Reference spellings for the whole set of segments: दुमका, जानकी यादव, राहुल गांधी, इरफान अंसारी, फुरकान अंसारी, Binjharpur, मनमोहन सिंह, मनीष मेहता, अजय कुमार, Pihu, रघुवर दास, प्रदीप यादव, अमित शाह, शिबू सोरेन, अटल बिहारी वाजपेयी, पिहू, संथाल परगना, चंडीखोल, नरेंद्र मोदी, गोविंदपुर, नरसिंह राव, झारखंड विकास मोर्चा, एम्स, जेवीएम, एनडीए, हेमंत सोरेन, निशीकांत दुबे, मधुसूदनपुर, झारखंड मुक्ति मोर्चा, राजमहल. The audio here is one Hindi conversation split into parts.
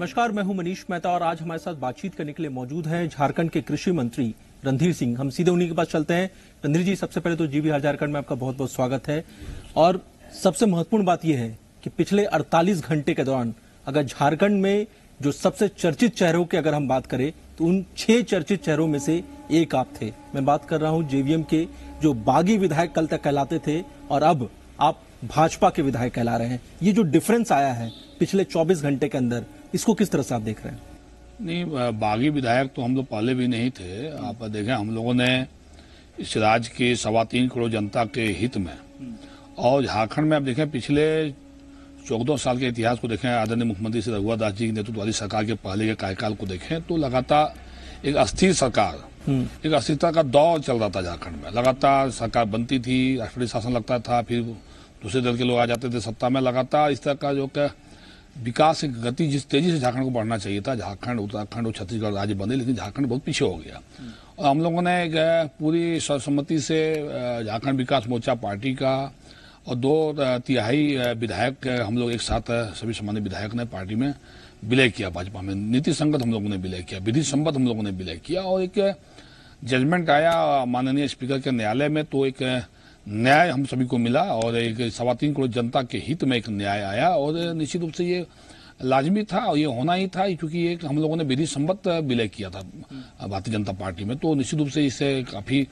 नमस्कार, मैं हूं मनीष मेहता और आज हमारे साथ बातचीत करने के लिए मौजूद हैं झारखंड के कृषि मंत्री रणधीर सिंह। हम सीधे उन्हीं के पास चलते हैं। रणधीर जी, सबसे पहले तो जी बिहार झारखंड में आपका बहुत बहुत स्वागत है। और सबसे महत्वपूर्ण बात यह है कि पिछले 48 घंटे के दौरान अगर झारखंड में जो सबसे चर्चित चेहरों की अगर हम बात करें तो उन 6 चर्चित चेहरों में से एक आप थे। मैं बात कर रहा हूं जेवीएम के, जो बागी विधायक कल तक कहलाते थे और अब आप भाजपा के विधायक कहला रहे हैं। ये जो डिफरेंस आया है पिछले 24 घंटे के अंदर, इसको किस तरह से आप देख रहे हैं? नहीं, बागी विधायक तो हम लोग पहले भी नहीं थे। आप देखें, हम लोगों ने इस राज्य की 3.25 करोड़ जनता के हित में, और झारखंड में आप देखें पिछले 14 साल के इतिहास को देखें, आदरणीय मुख्यमंत्री श्री रघुवर दास जी की नेतृत्व वाली सरकार के पहले के कार्यकाल को देखें तो लगातार एक अस्थिर सरकार, एक अस्थिरता का दौर चल रहा था झारखंड में। लगातार सरकार बनती थी, राष्ट्रपति शासन लगता था, फिर दूसरे दल के लोग आ जाते थे सत्ता में। लगातार इस तरह का जो क्या विकास की गति, जिस तेजी से झारखंड को बढ़ना चाहिए था, झारखंड उत्तराखंड और छत्तीसगढ़ राज्य बने, लेकिन झारखंड बहुत पीछे हो गया। और हम लोगों ने एक पूरी सर्वसम्मति से झारखंड विकास मोर्चा पार्टी का और 2/3 विधायक हम लोग एक साथ, सभी सामान्य विधायक ने पार्टी में विलय किया, भाजपा में। नीति संगत हम लोगों ने विलय किया, विधि संबद्ध हम लोगों ने विलय किया, और एक जजमेंट आया माननीय स्पीकर के न्यायालय में, तो एक न्याय हम सभी को मिला और एक 3.25 करोड़ जनता के हित में एक न्याय आया। और निश्चित रूप से ये लाजमी था और ये होना ही था, क्योंकि ये हम लोगों ने विधि सम्मत विलय किया था भारतीय जनता पार्टी में। तो निश्चित रूप से इससे काफी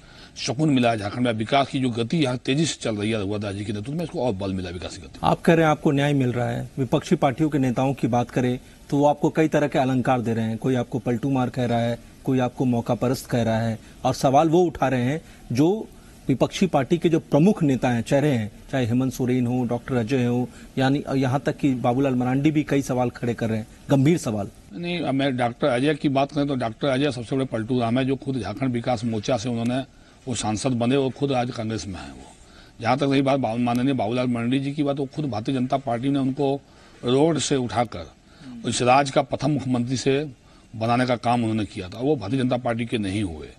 सुकून मिला झारखंड में। विकास की जो गति यहाँ तेजी से चल रही है रघुवर दास जी के नेतृत्व में, इसको और बल मिला विकास की गति। आप कह रहे हैं आपको न्याय मिल रहा है। विपक्षी पार्टियों के नेताओं की बात करें तो वो आपको कई तरह के अलंकार दे रहे हैं। कोई आपको पलटू मार कह रहा है, कोई आपको मौका परस्त कह रहा है, और सवाल वो उठा रहे हैं जो विपक्षी पार्टी के जो प्रमुख नेता हैं, चेहरे हैं, चाहे हेमंत सोरेन हो, डॉक्टर अजय हो, यानी यहाँ तक कि बाबूलाल मरांडी भी कई सवाल खड़े कर रहे हैं, गंभीर सवाल। नहीं, मैं डॉक्टर अजय की बात करें तो डॉक्टर अजय सबसे बड़े पलटू राम है, जो खुद झारखंड विकास मोर्चा से उन्होंने वो सांसद बने, वो खुद आज कांग्रेस में है। वो जहाँ तक रही बात माननीय बाबूलाल मरांडी जी की बात, वो खुद भारतीय जनता पार्टी ने उनको रोड से उठाकर इस राज्य का प्रथम मुख्यमंत्री से बनाने का काम उन्होंने किया था, वो भारतीय जनता पार्टी के नहीं हुए।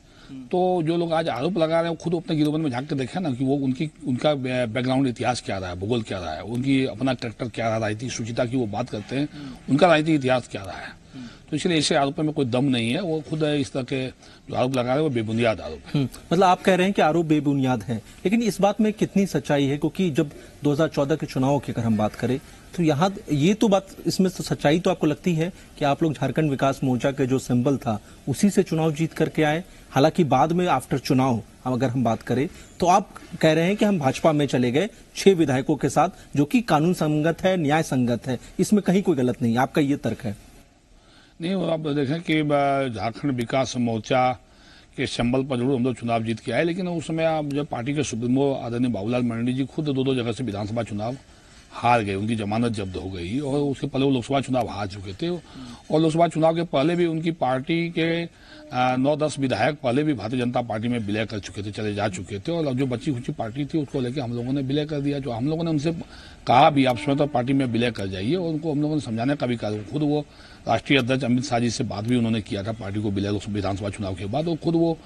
तो जो लोग आज आरोप लगा रहे हैं, खुद अपने गिरोबंद में झांक के देखें ना कि वो उनका बैकग्राउंड इतिहास क्या रहा है, भूगोल क्या रहा है, उनकी अपना करेक्टर क्या रहा है, राजनीतिक शुचिता की वो बात करते हैं, उनका राजनीतिक इतिहास क्या रहा है। तो इसलिए ऐसे आरोपों में कोई दम नहीं है। वो खुद इस तरह के जो आरोप लगा रहे हैं वो बेबुनियाद आरोप है। मतलब आप कह रहे हैं कि आरोप बेबुनियाद है, लेकिन इस बात में कितनी सच्चाई है? क्योंकि जब 2014 के चुनाव की अगर हम बात करें तो यहाँ ये तो बात, इसमें तो सच्चाई तो आपको लगती है कि आप लोग झारखंड विकास मोर्चा के जो सिंबल था उसी से चुनाव जीत करके आए। हालांकि बाद में आफ्टर चुनाव अगर हम बात करें तो आप कह रहे हैं कि हम भाजपा में चले गए 6 विधायकों के साथ, जो कि कानून संगत है, न्याय संगत है, इसमें कहीं कोई गलत नहीं, आपका ये तर्क है? नहीं, आप देखें कि झारखंड विकास मोर्चा के संबल पर जरूर हम लोग चुनाव जीत के आए, लेकिन उस समय आप जब पार्टी के सुप्रीमो आदरणीय बाबूलाल मरांडी जी खुद 2-2 जगह से विधानसभा चुनाव हार गए, उनकी जमानत जब्त हो गई, और उसके पहले वो लोकसभा चुनाव हार चुके थे। और लोकसभा चुनाव के पहले भी उनकी पार्टी के 9-10 विधायक पहले भी भारतीय जनता पार्टी में विलय कर चुके थे, चले जा चुके थे, और जो बची खुची पार्टी थी उसको लेकर हम लोगों ने विलय कर दिया। जो हम लोगों ने उनसे कहा भी, आप स्वतंत्र पार्टी में विलय कर जाइए, और उनको हम लोगों ने समझाने का भी कहा। खुद वो राष्ट्रीय अध्यक्ष अमित शाह जी से बात भी उन्होंने किया था पार्टी को विलय विधानसभा चुनाव के बाद, और खुद वो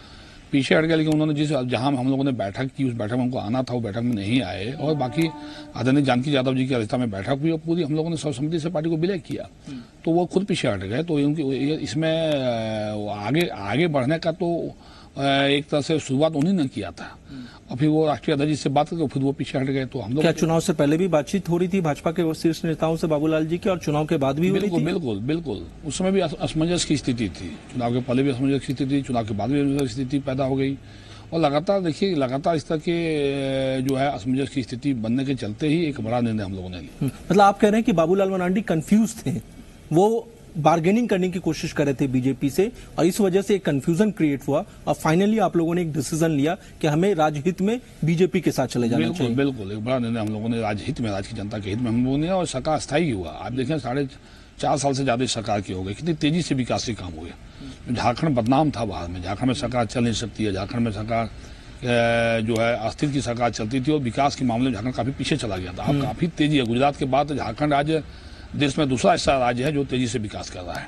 पीछे हट गया। लेकिन उन्होंने जिस जहां हम लोगों ने बैठक की, उस बैठक में उनको आना था, वो बैठक में नहीं आए, और बाकी आदरणीय जानकी यादव जी की अध्यक्षता में बैठक हुई और पूरी हम लोगों ने सर्वसम्मति से पार्टी को विलय किया, तो वो खुद पीछे हट गए। तो उनकी इसमें आगे बढ़ने का तो एक तरह से शुरुआत उन्हीं ने किया था, और फिर वो राष्ट्रीय अध्यक्ष जी से बात करके खुद वो पीछे हट गए। तो हम लोग, क्या चुनाव से पहले भी बातचीत हो रही थी भाजपा के शीर्ष नेताओं से बाबूलाल जी की, और चुनाव के बाद भी हो रही थी? बिल्कुल। उस समय भी असमंजस की स्थिति थी, चुनाव के पहले भी असमंजस की स्थिति, चुनाव के बाद भी असमंजस की स्थिति पैदा हो गई, और लगातार देखिए लगातार इस तरह के जो है असमंजस की स्थिति बनने के चलते ही एक बड़ा निर्णय हम लोगों ने लिया। मतलब आप कह रहे हैं कि बाबूलाल मरांडी कंफ्यूज थे, वो बार्गेनिंग करने की कोशिश कर रहे थे बीजेपी से, और इस वजह से एक कंफ्यूजन क्रिएट हुआ, और फाइनली आप लोगों ने एक डिसीजन लिया कि हमें राजहित में बीजेपी के साथ चले जाना चाहिए। बिल्कुल, एक बड़ा निर्णय हम लोगों ने राजहित में, राज्य की जनता के हित में हम लोगों ने, और सरकार स्थायी हुआ। आप देखें 4.5 साल से ज्यादा सरकार की हो गई, कितनी तेजी से विकास के काम हुए। झारखंड बदनाम था बाहर में, झारखंड में सरकार चल नहीं सकती है, झारखंड में सरकार जो है अस्थिर की सरकार चलती थी, और विकास के मामले में झारखंड काफी पीछे चला गया था। अब काफी तेजी है, गुजरात के बाद झारखंड आज देश में दूसरा ऐसा राज्य है जो तेजी से विकास कर रहा है,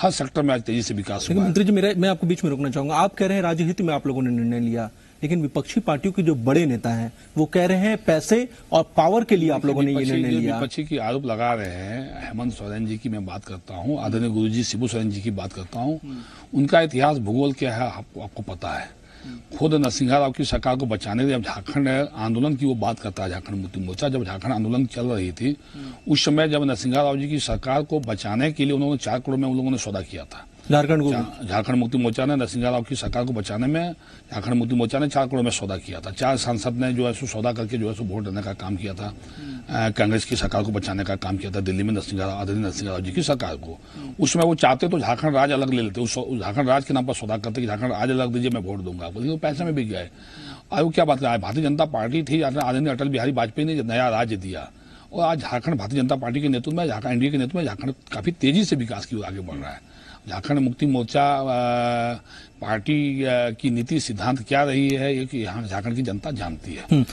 हर सेक्टर में आज तेजी से विकास हुआ है। मंत्री जी, मैं आपको बीच में रोकना चाहूंगा। आप कह रहे हैं राज्यहित में आप लोगों ने निर्णय लिया, लेकिन विपक्षी पार्टियों के जो बड़े नेता हैं वो कह रहे हैं पैसे और पावर के लिए आप लोगों ने ये निर्णय लिया। विपक्षी की आरोप लगा रहे हैं, हेमंत सोरेन जी की मैं बात करता हूँ, आदरणीय गुरु जी शिबू सोरेन जी की बात करता हूँ। उनका इतिहास भूगोल क्या है आपको पता है। खुद नरसिंह राव की सरकार को बचाने जब झारखंड आंदोलन की वो बात करता है, झारखंड मुक्ति मोर्चा जब झारखंड आंदोलन चल रही थी उस समय जब नरसिंह राव जी की सरकार को बचाने के लिए उन्होंने 4 करोड़ में उन लोगों ने सौदा किया था। झारखंड मुक्ति मोर्चा ने नरसिंह राव की सरकार को बचाने में झारखंड मुक्ति मोर्चा ने 4 करोड़ में सौदा किया था। 4 सांसद ने जो है सो सौदा करके जो है सो वोट देने का काम किया था, कांग्रेस की सरकार को बचाने का काम किया था दिल्ली में आदरणीय नरसिंह राव जी की सरकार को। उसमें वो चाहते तो झारखंड राज्य अलग ले लेते, उस झारखंड राज्य के नाम पर सौदा करते कि झारखंड राज्य अलग दीजिए मैं वोट दूंगा, लेकिन पैसे में बिक गए। आज वो क्या बात है, भारतीय जनता पार्टी थी, आदरणीय अटल बिहारी वाजपेयी ने नया राज्य दिया और आज झारखंड भारतीय जनता पार्टी के नेतृत्व में, झारखंड एनडीए के नेतृत्व में झारखंड काफी तेजी से विकास की ओर आगे बढ़ रहा है। झारखंड मुक्ति मोर्चा पार्टी की नीति सिद्धांत क्या रही है ये कि यहाँ झारखंड की जनता जानती है।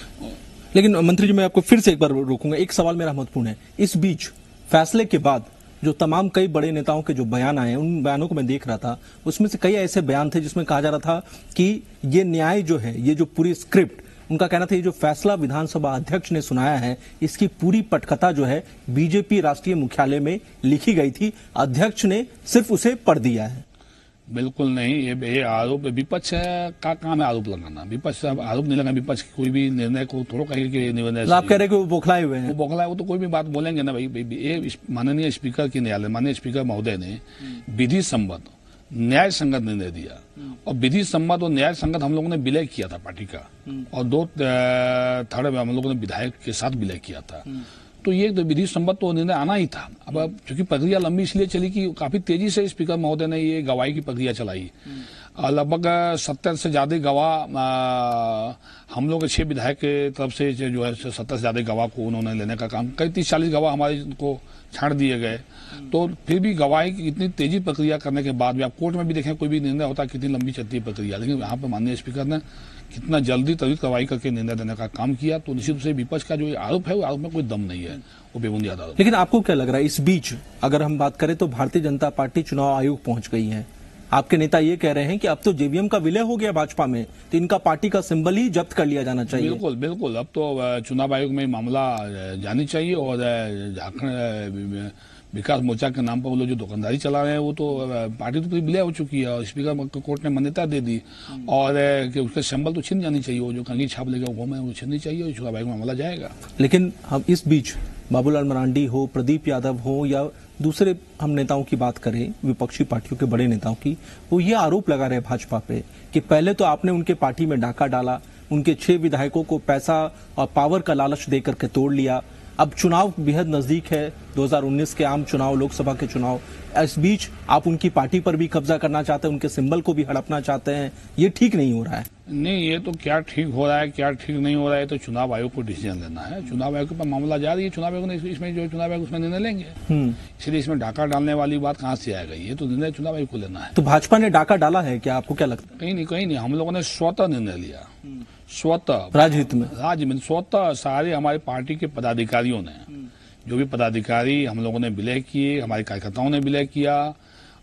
लेकिन मंत्री जी मैं आपको फिर से एक बार रोकूंगा, एक सवाल मेरा महत्वपूर्ण है। इस बीच फैसले के बाद जो तमाम कई बड़े नेताओं के जो बयान आए, उन बयानों को मैं देख रहा था, उसमें से कई ऐसे बयान थे जिसमें कहा जा रहा था कि ये न्याय जो है, ये जो पूरी स्क्रिप्ट, उनका कहना था ये जो फैसला विधानसभा अध्यक्ष ने सुनाया है इसकी पूरी पटकथा जो है बीजेपी राष्ट्रीय मुख्यालय में लिखी गई थी, अध्यक्ष ने सिर्फ उसे पढ़ दिया है। बिल्कुल नहीं, ये आरोप विपक्ष का काम है आरोप लगाना, विपक्ष आरोप नहीं लगाना। विपक्ष कोई भी निर्णय को थोड़ा कहेंगे आप कह रहे कि वो बौखलाए हुए हैं, वो बौखलाए वो तो कोई भी बात बोलेंगे ना भाई। ये माननीय स्पीकर की न्यायालय, माननीय स्पीकर महोदय ने विधि सम्मत न्याय संगत निर्णय दिया और विधि सम्मत और न्याय संगत हम लोगों ने विलय किया था पार्टी का और 2/3 में हम लोगों ने विधायक के साथ विलय किया था। तो ये विधि सम्मत तो निर्णय आना ही था। अब चूंकि प्रक्रिया लंबी इसलिए चली कि काफी तेजी से स्पीकर महोदय ने ये गवाही की प्रक्रिया चलाई, लगभग 70 से ज्यादा गवाह हम लोग के 6 विधायक के तरफ से जो है 70 से ज्यादा गवाह को उन्होंने लेने का काम, कई 30-40 गवाह हमारे को छाड़ दिए गए। तो फिर भी गवाही की इतनी तेजी प्रक्रिया करने के बाद भी, आप कोर्ट में भी देखें कोई भी निर्णय होता है कितनी लंबी चलती है प्रक्रिया, लेकिन यहाँ पर माननीय स्पीकर ने कितना जल्दी त्वरित कार्रवाई करके निर्णय देने का काम किया। तो निश्चित रूप से विपक्ष का जो आरोप है वो आरोप में कोई दम नहीं है, वो बेबुनियाद आरोप। लेकिन आपको क्या लग रहा है, इस बीच अगर हम बात करें तो भारतीय जनता पार्टी चुनाव आयोग पहुंच गई है, आपके नेता ये कह रहे हैं कि अब तो जेवीएम का विलय हो गया भाजपा में, तो इनका पार्टी का सिंबल ही जब्त कर लिया जाना चाहिए। बिल्कुल बिल्कुल, अब तो चुनाव आयोग में मामला जानी चाहिए और झारखंड विकास मोर्चा के नाम पर वो लोग जो दुकानदारी चला रहे हैं वो तो पार्टी तो विलय हो चुकी है और स्पीकर कोर्ट ने मान्यता दे दी और कि उसका सिंबल तो छिन जानी चाहिए, वो जो कंगी छाप लेगा वो छिननी चाहिए और चुनाव आयोग में मामला जाएगा। लेकिन हम इस बीच बाबूलाल मरांडी हो, प्रदीप यादव हो या दूसरे हम नेताओं की बात करें विपक्षी पार्टियों के बड़े नेताओं की, वो ये आरोप लगा रहे हैं भाजपा पे कि पहले तो आपने उनके पार्टी में डाका डाला, उनके 6 विधायकों को पैसा और पावर का लालच दे करके तोड़ लिया, अब चुनाव बेहद नजदीक है 2019 के आम चुनाव, लोकसभा के चुनाव, इस बीच आप उनकी पार्टी पर भी कब्जा करना चाहते हैं, उनके सिंबल को भी हड़पना चाहते हैं, ये ठीक नहीं हो रहा है। नहीं, ये तो क्या ठीक हो रहा है क्या ठीक नहीं हो रहा है तो चुनाव आयोग को डिसीजन लेना है। चुनाव आयोग पर मामला जा रही है, चुनाव आयोग ने इसमें जो चुनाव आयोग उसमें निर्णय लेंगे, इसलिए इसमें डाका डालने वाली बात कहाँ से आएगा, ये तो निर्णय चुनाव आयोग को लेना है। तो भाजपा ने डाका डाला है क्या, आपको क्या लगता है? कहीं नहीं, हम लोगों ने स्वतः निर्णय लिया, स्वतः राजनीति में स्वतः सारे हमारे पार्टी के पदाधिकारियों ने, जो भी पदाधिकारी हम लोगों ने विलय किए, हमारे कार्यकर्ताओं ने विलय किया,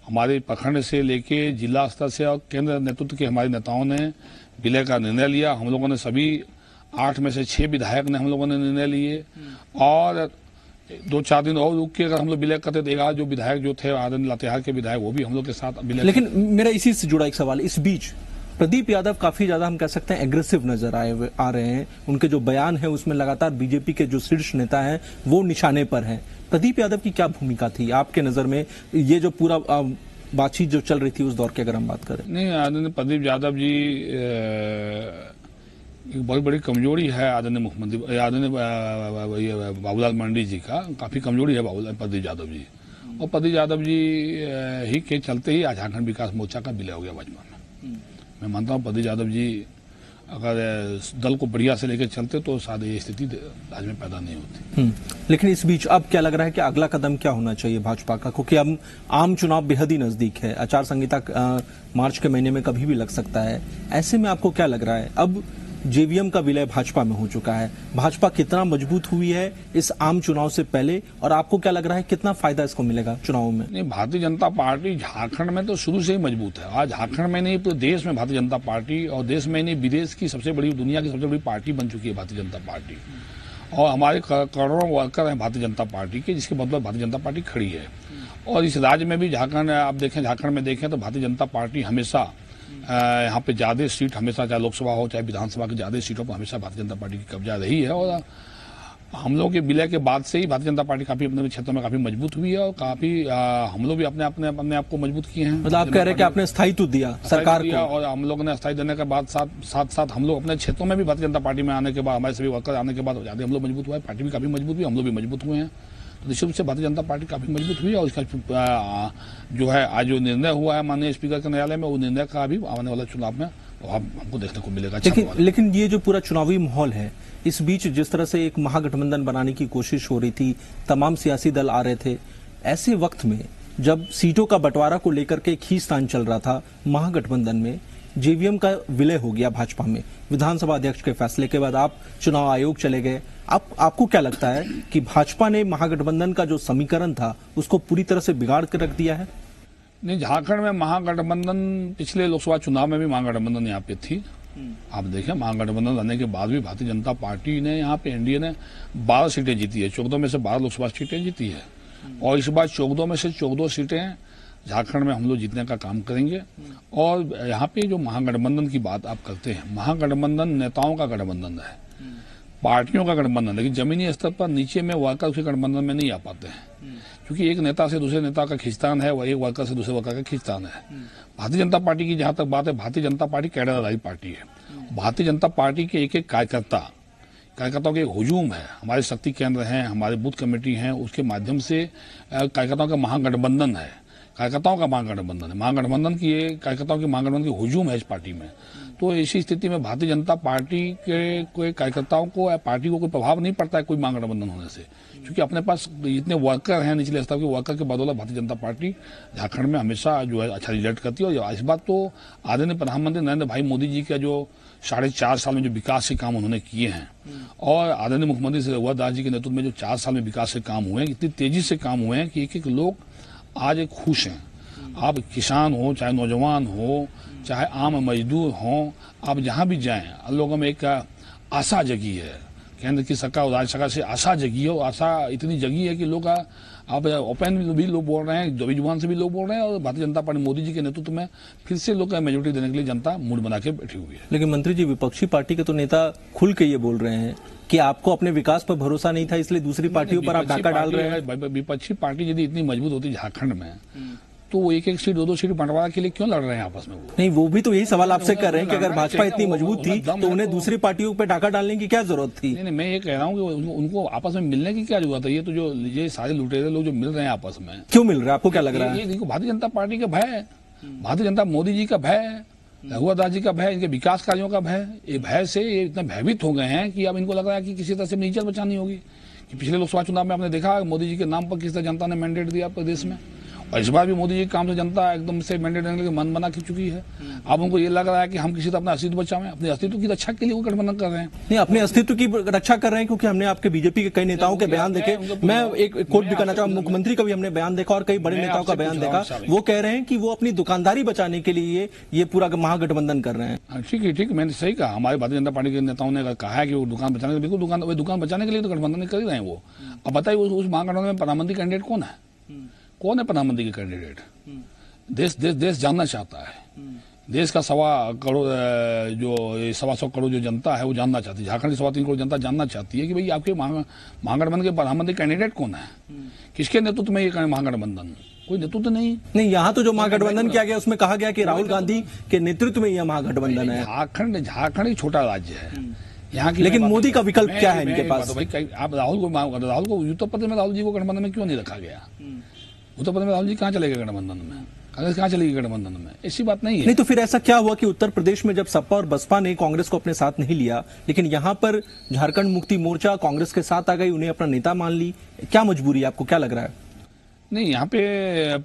हमारे प्रखंड से लेके जिला स्तर से और केंद्र नेतृत्व के हमारे नेताओं ने विलय का निर्णय लिया। हम लोगों ने सभी 8 में से 6 विधायक ने हम लोगों ने निर्णय लिए और 2-4 दिन और रुक के अगर हम लोग विलय करते देगा जो विधायक जो थे आदरणीय लातेहार के विधायक वो भी हम लोग के साथ विलय। लेकिन मेरा इसी से जुड़ा एक सवाल, इस बीच प्रदीप यादव काफी ज्यादा हम कह सकते हैं एग्रेसिव नजर आ रहे हैं, उनके जो बयान है उसमें लगातार बीजेपी के जो शीर्ष नेता हैं वो निशाने पर हैं। प्रदीप यादव की क्या भूमिका थी आपके नजर में, ये जो पूरा बातचीत जो चल रही थी उस दौर की अगर हम बात करें? नहीं, प्रदीप यादव जी एक बहुत बड़ी कमजोरी है आदरणीय मुख्यमंत्री आदरणीय बाबूलाल मरांडी जी का, काफी कमजोरी है प्रदीप यादव जी और प्रदीप यादव जी ही के चलते ही आज झारखंड विकास मोर्चा का विलय हो गया भाजपा में। मैं मानता हूँ प्रदीप यादव जी अगर दल को बढ़िया से लेकर चलते तो शायद ये स्थिति राज्य में पैदा नहीं होती। लेकिन इस बीच अब क्या लग रहा है कि अगला कदम क्या होना चाहिए भाजपा का, क्योंकि अब आम चुनाव बेहद ही नजदीक है, आचार संहिता मार्च के महीने में कभी भी लग सकता है, ऐसे में आपको क्या लग रहा है अब जेवीएम का विलय भाजपा में हो चुका है। भाजपा कितना मजबूत हुई है इस आम चुनाव से पहले, और आपको क्या लग रहा है कितना फायदा इसको मिलेगा चुनाव में? भारतीय जनता पार्टी झारखंड में तो शुरू से ही मजबूत है। आज झारखंड में नहीं पूरे देश में भारतीय जनता पार्टी, और देश में नहीं विदेश की सबसे बड़ी, दुनिया की सबसे बड़ी पार्टी बन चुकी है भारतीय जनता पार्टी। और हमारे करोड़ों वर्कर हैं भारतीय जनता पार्टी के, जिसके मतलब भारतीय जनता पार्टी खड़ी है। और इस राज्य में भी झारखंड आप देखें, झारखंड में देखें तो भारतीय जनता पार्टी हमेशा यहाँ पे ज़्यादा सीट, हमेशा चाहे लोकसभा हो चाहे विधानसभा की ज़्यादा सीटों पर हमेशा भारतीय जनता पार्टी की कब्जा रही है। और हम लोग के विलय के बाद से ही भारतीय जनता पार्टी काफी अपने क्षेत्र में काफी मजबूत हुई है, और काफी हम लोग भी अपने अपने अपने आप को मजबूत किए हैं। मतलब आप कह रहे हैं कि आपने स्थायित्व दिया सरकार को, और हम लोग ने स्थायित्व देने के बाद साथ साथ हम लोग अपने क्षेत्रों में भी भारतीय जनता पार्टी में आने के बाद, हमारे सभी वर्कर आने के बाद ज्यादा हम लोग मजबूत हुआ है। पार्टी भी काफी मजबूत हुई, हम लोग भी मजबूत हुए हैं। तो निश्चित रूप से भारतीय जनता पार्टी काफी मजबूत हुई है, और इसका जो है आज जो निर्णय हुआ है माननीय स्पीकर के न्यायालय में, वो निर्णय का भी आने वाला चुनाव में हमको देखने को मिलेगा। लेकिन ये जो पूरा चुनावी माहौल है, इस बीच जिस तरह से एक महागठबंधन बनाने की कोशिश हो रही थी, तमाम सियासी दल आ रहे थे, ऐसे वक्त में जब सीटों का बंटवारा को लेकर के खींचतान चल रहा था महागठबंधन में, जेवीएम का विलय हो गया भाजपा में। विधानसभा अध्यक्ष के फैसले के बाद आप चुनाव आयोग चले गए। आपको क्या लगता है कि भाजपा ने महागठबंधन का जो समीकरण था उसको पूरी तरह से बिगाड़ कर रख दिया है? नहीं, झारखंड में महागठबंधन, पिछले लोकसभा चुनाव में भी महागठबंधन यहाँ पे थी। आप देखें महागठबंधन रहने के बाद भी भारतीय जनता पार्टी ने यहाँ पे, एनडीए ने 12 सीटें जीती है, 14 में से 12 लोकसभा सीटें जीती है। और इस बार 14 में से 14 सीटें झारखंड में हम लोग जीतने का काम करेंगे। और यहाँ पे जो महागठबंधन की बात आप करते हैं, महागठबंधन नेताओं का गठबंधन है, पार्टियों का गठबंधन, लेकिन जमीनी स्तर पर नीचे में वर्कर उसके गठबंधन में नहीं आ पाते हैं, क्योंकि एक नेता से दूसरे नेता का खींचतान है, वह एक वर्कर से दूसरे वर्कर का खींचतान है। भारतीय जनता पार्टी की जहां तक बात है, भारतीय जनता पार्टी कैडरवाली पार्टी है। भारतीय जनता पार्टी के एक एक कार्यकर्ताओं के हुजूम है, हमारे शक्ति केंद्र हैं, हमारे बूथ कमेटी हैं, उसके माध्यम से कार्यकर्ताओं का महागठबंधन है, कार्यकर्ताओं का महागठबंधन है, महागठबंधन की ये कार्यकर्ताओं के महागठबंधन की हुजूम है इस पार्टी में। तो ऐसी स्थिति में भारतीय जनता पार्टी के कोई कार्यकर्ताओं को या पार्टी को कोई प्रभाव नहीं पड़ता है कोई महागठबंधन होने से, क्योंकि अपने पास इतने वर्कर हैं, निचले स्तर के वर्कर के बदौलत भारतीय जनता पार्टी झारखंड में हमेशा जो है अच्छा रिजल्ट करती है। और इस बात तो आदरणीय प्रधानमंत्री नरेंद्र भाई मोदी जी का जो 4.5 साल में जो विकास के काम उन्होंने किए हैं, और आदरणीय मुख्यमंत्री श्री रघुवर दास जी के नेतृत्व में जो 4 साल में विकास के काम हुए हैं, इतनी तेजी से काम हुए हैं कि एक एक लोग आज खुश हैं। आप किसान हो, चाहे नौजवान हो, चाहे आम मजदूर हो, आप जहाँ भी जाएं लोगों में एक आशा जगी है, केंद्र की सरकार और राज्य सरकार से आशा जगी है। और आशा इतनी जगी है कि लोग, आप ओपन भी लोग बोल रहे हैं, जुबान से भी लोग बोल रहे हैं, और भारतीय जनता पार्टी मोदी जी के नेतृत्व में फिर से लोग मेजोरिटी देने के लिए जनता मूड बना के बैठी हुई है। लेकिन मंत्री जी, विपक्षी पार्टी के तो नेता खुल के ये बोल रहे हैं कि आपको अपने विकास पर भरोसा नहीं था, इसलिए दूसरी पार्टियों पर आप डाका डाल रहे हैं। विपक्षी पार्टी यदि इतनी मजबूत होती झारखंड में, तो वो एक एक सीट, दो सीट बंटवारा के लिए क्यों लड़ रहे हैं आपस में? वो नहीं, वो भी तो यही सवाल आपसे कर रहे हैं कि अगर भाजपा इतनी मजबूत थी तो उन्हें दूसरी पार्टियों पे डाका डालने की क्या जरूरत थी? नहीं, मैं ये कह रहा हूँ कि उनको आपस में मिलने की क्या जरूरत है? ये तो जो ये सारे लुटेरे लोग जो मिल रहे हैं आपस में, क्यों मिल रहे हैं? आपको क्या लग रहा है? भारतीय जनता पार्टी का भय, भारतीय जनता मोदी जी का भय, रघुवर दास जी का भय, इनके विकास कार्यों का भय, ये भय से ये इतना भयभीत हो गए हैं कि अब इनको लग रहा है कि किसी तरह से इज्जत बचानी होगी। पिछले लोकसभा चुनाव में आपने देखा मोदी जी के नाम पर किस तरह जनता ने मैंडेट दिया प्रदेश में, और इस बार भी मोदी जी के काम से जनता एकदम से मैंडेट देने के मन बना चुकी है। अब उनको ये लग रहा है कि हम किसी तरह अपना अस्तित्व बचाएं, अपने अस्तित्व की रक्षा के लिए वो गठबंधन कर रहे हैं। नहीं, अपने अस्तित्व की रक्षा कर रहे हैं, क्योंकि हमने आपके बीजेपी के कई नेताओं के बयान देखे। मैं एक कोट भी करना चाहूँ, मुख्यमंत्री का भी हमने बयान देखा और कई बड़े नेताओं का बयान देखा, वो कह रहे हैं कि वो अपनी दुकानदारी बचाने के लिए ये पूरा महागठबंधन कर रहे हैं। ठीक है, ठीक, मैंने सही कहा, हमारे भारतीय जनता पार्टी के नेताओं ने कहा है कि वो दुकान बचाने, बिल्कुल दुकान बचाने के लिए तो गठबंधन कर ही रहे हैं वो। अब बताइए उस महागठबंधन में प्रधानमंत्री कैंडिडेट कौन है? कौन है प्रधानमंत्री के कैंडिडेट? देश जानना चाहता है, देश का 1.25 करोड़ जो 1.25 करोड़ जो जनता है वो जानना चाहती है, झारखंड की 3.25 करोड़ जनता जानना चाहती है कि भाई आपके महागठबंधन के प्रधानमंत्री कैंडिडेट कौन है, किसके नेतृत्व में ये महागठबंधन? कोई नेतृत्व नहीं। यहाँ तो जो महागठबंधन किया गया उसमें कहा गया कि राहुल गांधी के नेतृत्व में यह महागठबंधन है। झारखंड एक छोटा राज्य है यहाँ की, लेकिन मोदी का विकल्प क्या है इनके पास? आप राहुल को उत्तर प्रदेश में राहुल जी को गठबंधन में क्यों नहीं रखा गया? उत्तर प्रदेश में राहुल जी कहाँ चले गए गठबंधन में? कांग्रेस कहाँ चलेगी गठबंधन में? ऐसी बात नहीं है। नहीं तो फिर ऐसा क्या हुआ कि उत्तर प्रदेश में जब सपा और बसपा ने कांग्रेस को अपने साथ नहीं लिया, लेकिन यहाँ पर झारखंड मुक्ति मोर्चा कांग्रेस के साथ आ गई, उन्हें अपना नेता मान ली, क्या मजबूरी है? आपको क्या लग रहा है? नहीं, यहाँ पे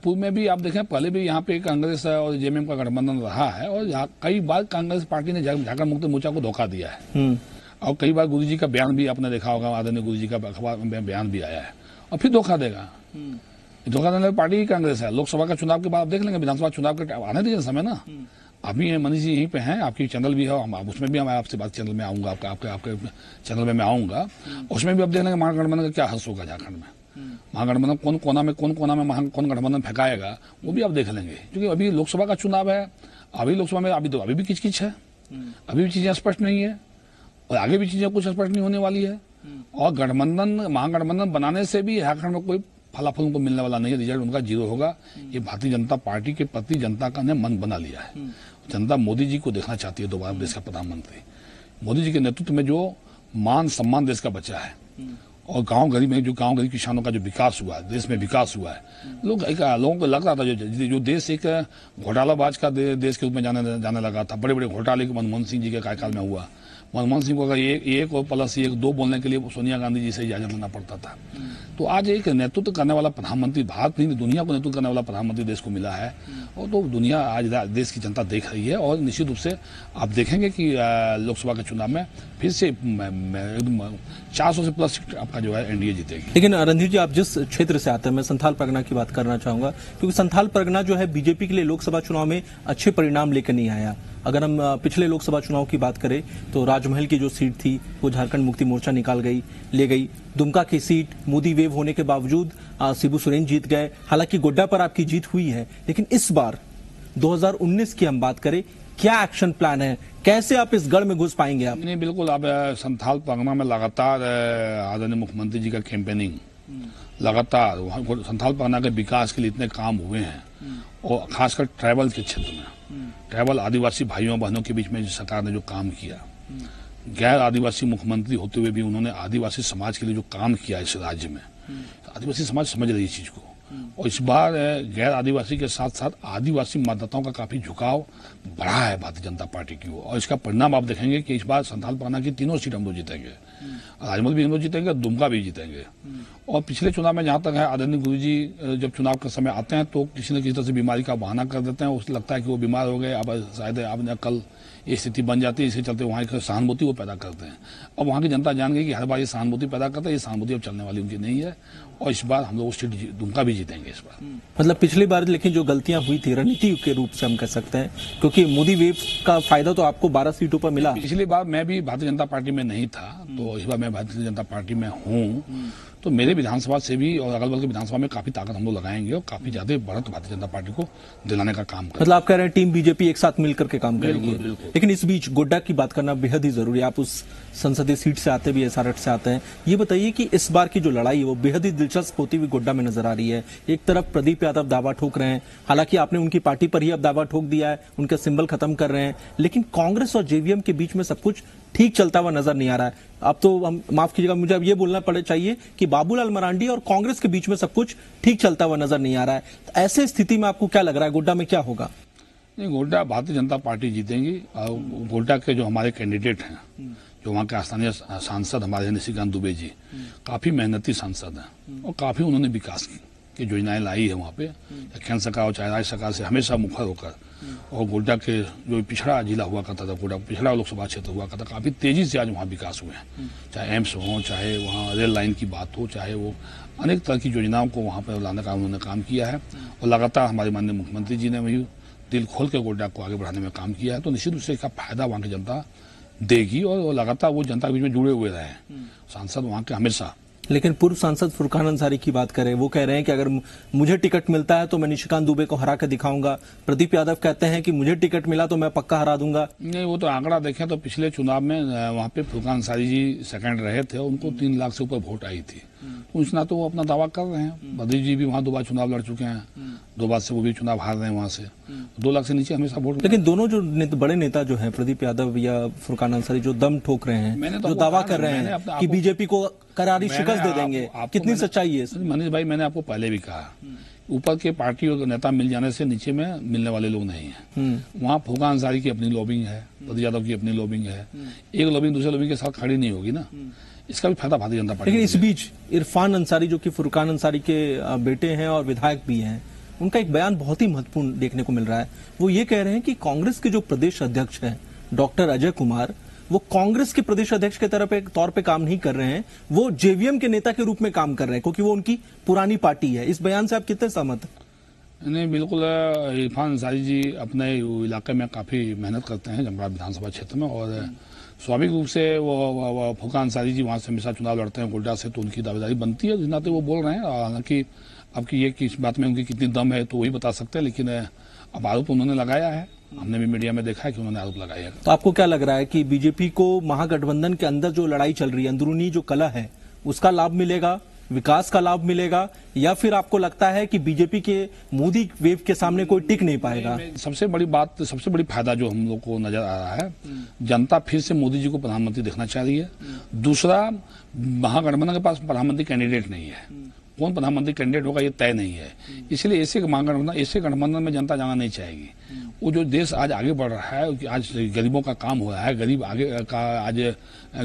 पूर्व में भी आप देखें, पहले भी यहाँ पे कांग्रेस और जेवीएम का गठबंधन रहा है और कई बार कांग्रेस पार्टी ने झारखंड मुक्ति मोर्चा को धोखा दिया है और कई बार गुरुजी का बयान भी आपने देखा होगा, आदरणीय गुरुजी का अखबार में बयान भी आया है और फिर धोखा देगा। धोखा देने पार्टी ही कांग्रेस है। लोकसभा का चुनाव के बाद आप देख लेंगे, विधानसभा चुनाव के आने दीजिए समय ना। अभी मनीष जी यहीं पे हैं, आपकी चैनल भी है, हम उसमें भी हमारे आपसे बात चैनल में आऊँगा, आपके चैनल में मैं आऊँगा, उसमें भी आप देख लेंगे महागठबंधन का क्या हस होगा झारखंड में। महागठबंधन कौन कोना में गठबंधन फेंकाएगा वो भी आप देख लेंगे, क्योंकि अभी लोकसभा का चुनाव है। अभी लोकसभा में अभी भी किचकिच है, अभी भी चीजें स्पष्ट नहीं है और आगे भी चीजें कुछ स्पष्ट नहीं होने वाली है। और महागठबंधन बनाने से भी झारखंड में कोई फलाफल उनको मिलने वाला नहीं है, रिजल्ट उनका जीरो होगा। ये भारतीय जनता पार्टी के प्रति जनता का ने मन बना लिया है। जनता मोदी जी को देखना चाहती है दोबारा देश का प्रधानमंत्री। मोदी जी के नेतृत्व में जो मान सम्मान देश का बचा है और गांव गरीब किसानों का जो विकास हुआ है, देश में विकास हुआ है, लोगों को लग रहा था जो देश एक घोटालाबाज का देश के रूप में जाने लगा था। बड़े बड़े घोटाले मनमोहन सिंह जी के कार्यकाल में हुआ। मनमोहन सिंह को अगर एक और प्लस एक दो बोलने के लिए सोनिया गांधी जी से इजाजत लेना पड़ता था। तो आज एक नेतृत्व करने वाला प्रधानमंत्री, भारत नहीं दुनिया को नेतृत्व करने वाला प्रधानमंत्री देश को मिला है और तो दुनिया आज देश की जनता देख रही है। और निश्चित रूप से आप देखेंगे कि लोकसभा के चुनाव में फिर से 400 से प्लस आपका जो है एनडीए जीतेगी। लेकिन रणधीर जी, आप जिस क्षेत्र से आते हैं, मैं संथाल परगना की बात करना चाहूंगा, क्योंकि संथाल परगना जो है बीजेपी के लिए लोकसभा चुनाव में अच्छे परिणाम लेकर नहीं आया। अगर हम पिछले लोकसभा चुनाव की बात करें तो राजमहल की जो सीट थी वो झारखंड मुक्ति मोर्चा ले गई। दुमका की सीट मोदी वेव होने के बावजूद शिबू सोरेन जीत गए। हालांकि गोड्डा पर आपकी जीत हुई है, लेकिन इस बार 2019 की हम बात करें, क्या एक्शन प्लान है, कैसे आप इस गढ़ में घुस पाएंगे आप? नहीं, बिल्कुल, आप संथाल परगना में लगातार आदरणीय मुख्यमंत्री जी का कैंपेनिंग, लगातार संथाल परगना के विकास के लिए इतने काम हुए हैं और खासकर ट्राइबल के क्षेत्र में, ट्राइबल आदिवासी भाइयों बहनों के बीच में सरकार ने जो काम किया, गैर आदिवासी मुख्यमंत्री होते हुए भी उन्होंने आदिवासी समाज के लिए जो काम किया इस राज्य में, तो आदिवासी समाज समझ रही है इस चीज को। और इस बार गैर आदिवासी के साथ साथ आदिवासी मतदाताओं का काफी झुकाव बढ़ा है भारतीय जनता पार्टी की ओर और इसका परिणाम आप देखेंगे कि इस बार संथाल परगना की तीनों सीट हम लोग जीतेंगे, राजमहल भी हम लोग जीतेंगे, दुमका भी जीतेंगे। और पिछले चुनाव में जहाँ तक है, आदरणीय गुरु जी जब चुनाव का समय आते हैं तो किसी न किसी तरह से बीमारी का बहाना कर देते हैं, उसे लगता है कि वो बीमार हो गए, अब शायद आपने कल ये स्थिति बन जाती है, इसी चलते वहाँ एक सहानुभूति वो पैदा करते हैं। अब वहाँ की जनता जान गई कि हर बार ये सहानुभूति पैदा करते हैं, ये सहानुभूति अब चलने वाली उनकी नहीं है और इस बार हम लोग सीट दुमका भी जीतेंगे इस बार। मतलब पिछली बार लेकिन जो गलतियाँ हुई थी रणनीति के रूप से हम कह सकते हैं, क्योंकि मोदी वेव का फायदा तो आपको 12 सीटों पर मिला। पिछली बार मैं भी भारतीय जनता पार्टी में नहीं था, तो इस बार मैं भारतीय जनता पार्टी में हूँ, तो मेरे विधानसभा से भी और अगल बगल के विधानसभा में काफी ताकत हम लोग लगाएंगे और काफी ज्यादा बढ़त भारतीय जनता पार्टी को दिलाने का काम करेंगे। मतलब आप कह रहे हैं टीम बीजेपी एक साथ मिलकर के काम करेगी। लेकिन इस बीच गोड्डा की बात करना बेहद ही जरूरी है, आप उस संसदीय सीट से आते भी SRH से आते हैं। ये बताइए कि इस बार की जो लड़ाई है वो बेहद ही दिलचस्प होती हुई गोड्डा में नजर आ रही है। एक तरफ प्रदीप यादव दावा ठोक रहे हैं, हालांकि आपने उनकी पार्टी पर ही अब दावा ठोक दिया है, उनका सिंबल खत्म कर रहे हैं, लेकिन कांग्रेस और जेवीएम के बीच में सब कुछ ठीक चलता हुआ नजर नहीं आ रहा है। अब तो हम, माफ कीजिएगा, मुझे अब ये बोलना पड़े चाहिए कि बाबूलाल मरांडी और कांग्रेस के बीच में सब कुछ ठीक चलता हुआ नजर नहीं आ रहा है। तो ऐसे स्थिति में आपको क्या लग रहा है, गोड्डा में क्या होगा? नहीं, गोड्डा भारतीय जनता पार्टी जीतेगी और गोड्डा के जो हमारे कैंडिडेट हैं, जो वहाँ के स्थानीय सांसद हमारे निशीकांत दुबे जी, काफी मेहनती सांसद हैं और काफी उन्होंने विकास की योजनाएं लाई है वहाँ पे, केंद्र सरकार और चाहे राज्य सरकार से हमेशा मुखर होकर। और गोड्डा के जो पिछड़ा जिला हुआ करता था, गोड्डा पिछड़ा लोकसभा क्षेत्र हुआ करता, काफी तेजी से आज वहाँ विकास हुए हैं, चाहे एम्स हो, चाहे वहाँ रेल लाइन की बात हो, चाहे वो अनेक तरह की योजनाओं को वहाँ पर लाने का उन्होंने काम किया है। और लगातार हमारे माननीय मुख्यमंत्री जी ने वही दिल खोल के गोड्डा को आगे बढ़ाने में काम किया है, तो निश्चित रूप से इसका फायदा वहाँ की जनता देगी और लगातार वो जनता के बीच में जुड़े हुए रहे सांसद वहाँ के हमेशा। लेकिन पूर्व सांसद फुरकान अंसारी की बात करें, वो कह रहे हैं कि अगर मुझे टिकट मिलता है तो मैं निशीकांत दुबे को हरा कर दिखाऊंगा। प्रदीप यादव कहते हैं कि मुझे टिकट मिला तो मैं पक्का हरा दूंगा। नहीं, वो तो आंकड़ा देखें तो पिछले चुनाव में वहाँ पे फुरकान अंसारी जी सेकंड रहे थे, उनको 3 लाख से ऊपर वोट आई थी, उसना तो वो अपना दावा कर रहे हैं। प्रदीप जी भी वहाँ 2 बार चुनाव लड़ चुके हैं, 2 बार से वो भी चुनाव हार रहे हैं, वहाँ से 2 लाख से नीचे हमेशा वोट। लेकिन दोनों जो बड़े नेता जो है, प्रदीप यादव या फुरकान अंसारी, जो दम ठोक रहे हैं, जो दावा कर रहे हैं कि बीजेपी को करारी शिकस्त दे देंगे, कितनी सच्चाई है? मनीष भाई, मैंने आपको पहले भी कहा, ऊपर के पार्टी और नेता मिल जाने से नीचे में मिलने वाले लोग नहीं हैं। वहाँ फुरकान अंसारी की अपनी लॉबिंग है, प्रदीप यादव की अपनी लॉबिंग है, एक लॉबिंग दूसरे लॉबिंग के साथ खड़ी नहीं होगी ना। इसका भी फायदा भारतीय जनता पार्टी। लेकिन इस बीच इरफान अंसारी जो कि फुरकान अंसारी के बेटे हैं और विधायक भी हैं, उनका एक बयान बहुत ही महत्वपूर्ण देखने को मिल रहा है। वो ये कह रहे हैं कि कांग्रेस के जो प्रदेश अध्यक्ष हैं डॉक्टर अजय कुमार, वो कांग्रेस के प्रदेश अध्यक्ष के तौर पे काम नहीं कर रहे हैं, वो जेवीएम के नेता के रूप में काम कर रहे हैं क्योंकि वो उनकी पुरानी पार्टी है। इस बयान से आप कितने सहमत हैं? नहीं, बिल्कुल इरफान अंसारी जी अपने इलाके में काफी मेहनत करते हैं जमरा विधानसभा क्षेत्र में, और स्वाभाविक रूप से वो फुरकान अंसारी जी वहाँ से हमेशा चुनाव लड़ते हैं गोड्डा से, तो उनकी दावेदारी बनती है, जिस नाते वो बोल रहे हैं। हालांकि अब की ये किस बात में उनकी कितनी दम है तो वही बता सकते हैं, लेकिन अब आरोप उन्होंने लगाया है, हमने भी मीडिया में देखा है कि उन्होंने आरोप लगाया है। तो आपको क्या लग रहा है कि बीजेपी को महागठबंधन के अंदर जो लड़ाई चल रही है, अंदरूनी जो कला है, उसका लाभ मिलेगा, विकास का लाभ मिलेगा, या फिर आपको लगता है कि बीजेपी के मोदी वेव के सामने कोई टिक नहीं पाएगा? सबसे बड़ी बात, सबसे बड़ी फायदा जो हम लोग को नजर आ रहा है, जनता फिर से मोदी जी को प्रधानमंत्री देखना चाह रही है। दूसरा, महागठबंधन के पास प्रधानमंत्री कैंडिडेट नहीं है, कौन प्रधानमंत्री कैंडिडेट होगा ये तय नहीं है, इसलिए ऐसे महागठबंधन, ऐसे गठबंधन में जनता जाना नहीं चाहेगी। वो जो देश आज आगे बढ़ रहा है, आज गरीबों का काम हो रहा है, गरीब आगे का आज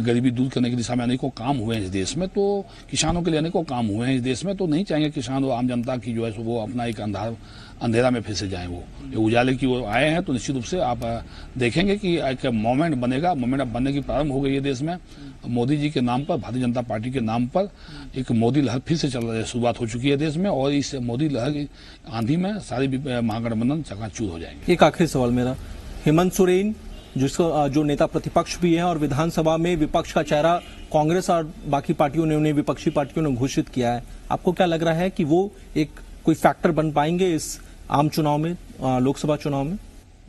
गरीबी दूर करने की दिशा में अनेकों काम हुए हैं इस देश में, तो किसानों के लिए अनेकों काम हुए हैं इस देश में, तो नहीं चाहेंगे किसान और आम जनता की जो है वो अपना एक अंधेरा में फिर से जाए, वो उजाले की ओर आए हैं। तो निश्चित रूप से आप देखेंगे कि एक मोमेंट बनेगा, मोमेंट अब बनने की प्रारंभ हो गई है देश में, मोदी जी के नाम पर, भारतीय जनता पार्टी के नाम पर एक मोदी लहर फिर से चल रही है, शुरुआत हो चुकी है देश में, और इस मोदी लहर की आंधी में सारे महागठबंधन चकाचूर हो जाएंगे। एक आखिरी सवाल मेरा, हेमंत सोरेन जिसको जो नेता प्रतिपक्ष भी हैं और विधानसभा में विपक्ष का चेहरा कांग्रेस और बाकी पार्टियों ने, उन्हें विपक्षी पार्टियों ने घोषित किया है, आपको क्या लग रहा है कि वो एक कोई फैक्टर बन पाएंगे इस आम चुनाव में, लोकसभा चुनाव में?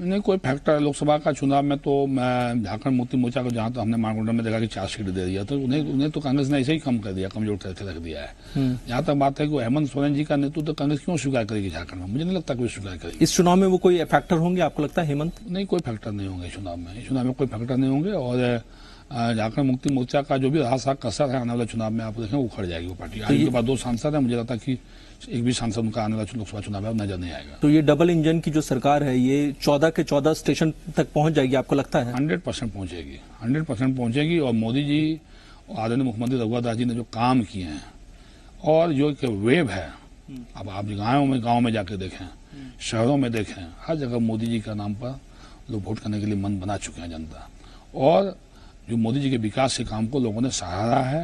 नहीं, कोई फैक्टर लोकसभा का चुनाव में तो मैं झारखंड मुक्ति मोर्चा को जहाँ तो हमने मानगुंडा में देखा कि 4 सीट दे दिया, तो उन्हें तो कांग्रेस ने ऐसे ही कम कर दिया, कमजोर करके रख दिया है। जहाँ तक बात है कि हेमंत सोरेन जी का नेतृत्व तो कांग्रेस क्यों स्वीकार करेगी झारखंड में, मुझे नहीं लगता कोई स्वीकार करेगी। इस चुनाव में वो कोई फैक्टर होंगे आपको लगता है हेमंत? नहीं, कोई फैक्टर नहीं होंगे चुनाव में कोई फैक्टर नहीं होंगे, और झारखंड मुक्ति मोर्चा का जो भी रास्ता कसर है आने वाले चुनाव में, आप देखें उखड़ जाएगी वो पार्टी। आज के बाद 2 सांसद है, मुझे लगता है कि एक भी सांसद उनका आने वाला लोकसभा चुनाव में नजर नहीं आएगा। तो ये डबल इंजन की जो सरकार है, ये 14 के 14 स्टेशन तक पहुंच जाएगी आपको लगता है? 100% पहुंचेगी, 100% पहुंचेगी। और मोदी जी और आदरणीय मुख्यमंत्री रघुवर दास जी ने जो काम किए हैं और जो एक वेव है, अब आप गाँव में जाके देखें, शहरों में देखें, हर जगह मोदी जी का नाम पर लोग वोट करने के लिए मन बना चुके हैं जनता, और जो मोदी जी के विकास के काम को लोगों ने सराहा है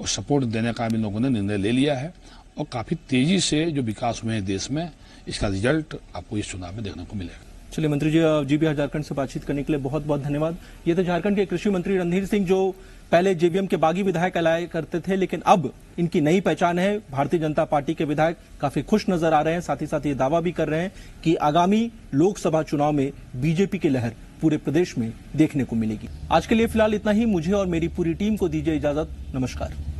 और सपोर्ट देने का भी लोगों ने निर्णय ले लिया है, और काफ़ी तेजी से जो विकास हुए हैं देश में, इसका रिजल्ट आपको इस चुनाव में देखने को मिलेगा। चलिए मंत्री जी भी झारखंड से बातचीत करने के लिए बहुत बहुत धन्यवाद। ये तो झारखंड के कृषि मंत्री रणधीर सिंह, जो पहले जेवीएम के बागी विधायक कहलाया करते थे, लेकिन अब इनकी नई पहचान है, भारतीय जनता पार्टी के विधायक काफी खुश नजर आ रहे हैं, साथ ही साथ ये दावा भी कर रहे हैं कि आगामी लोकसभा चुनाव में बीजेपी की लहर पूरे प्रदेश में देखने को मिलेगी। आज के लिए फिलहाल इतना ही, मुझे और मेरी पूरी टीम को दीजिए इजाजत, नमस्कार।